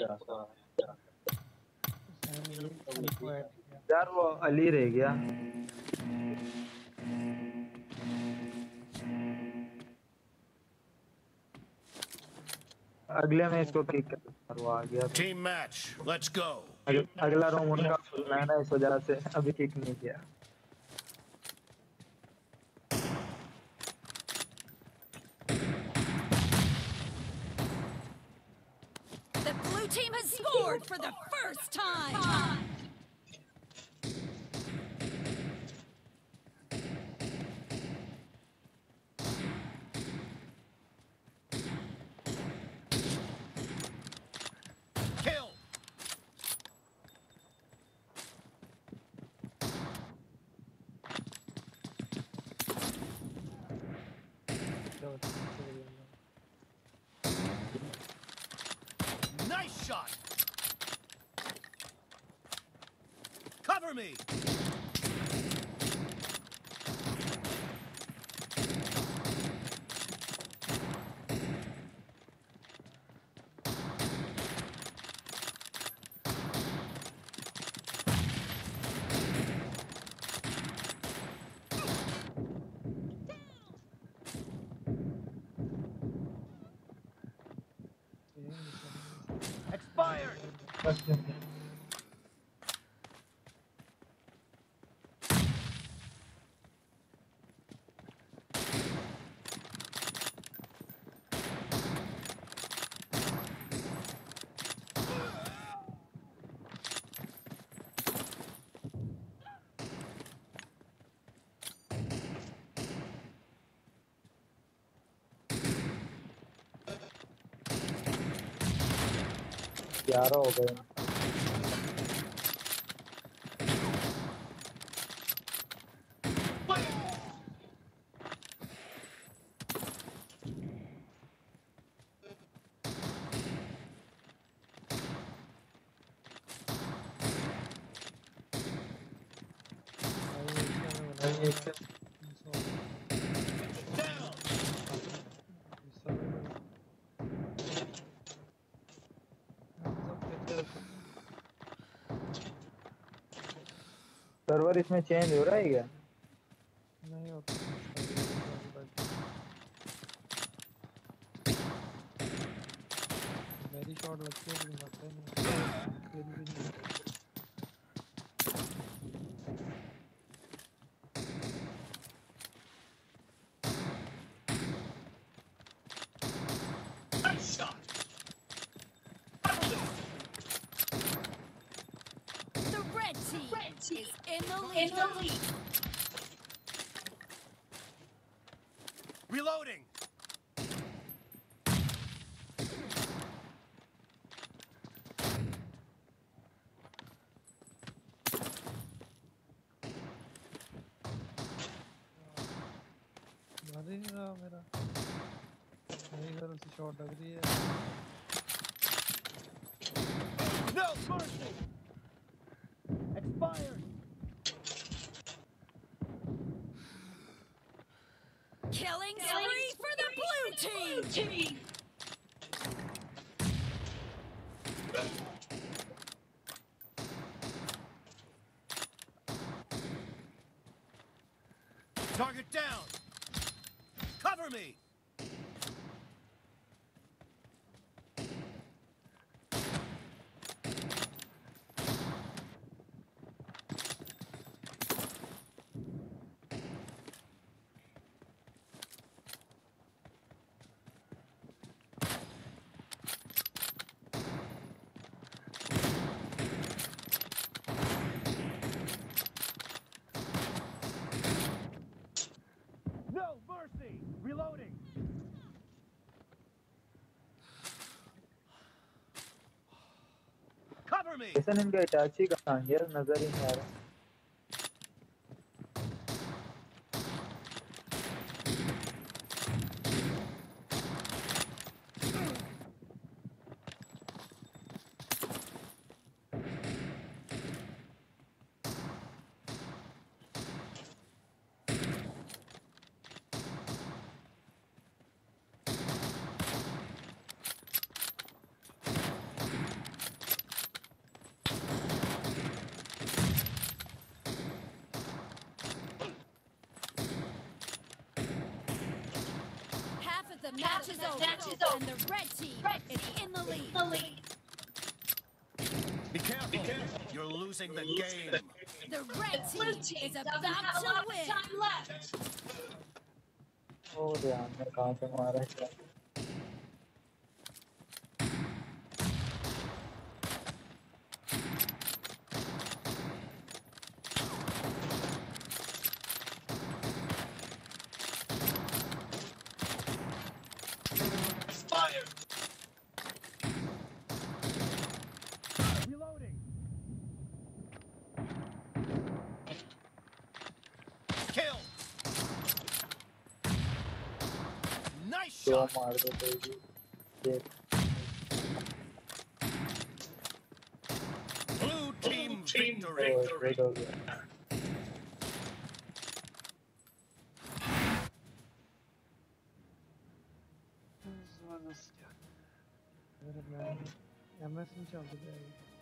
यार वो अली रह गया अगले मैच को किक करवा गया टीम मैच लेट्स गो अगला राउंड उनका प्लान है इस वजह से अभी किक नहीं किया For the first time. Kill. Nice shot. Cover me. Expired. यार हो गए सर्वर इसमें चेंज हो रहा है क्या नहीं होता मेरी शॉट लगती है In the lead. Reloading. नहीं रहा मेरा नहीं कर उसे शॉट लग रही है No mercy. Expired. Killing spree for the blue team. Target down. Cover me. ऐसा इनका इटाची का सांगियर नजर ही नहीं आ रहा Match is over. And the red team is in the lead. Be careful. You're losing the game. The red team is about to win. Time left. Oh, damn. Shot. Blue team victory. This one is...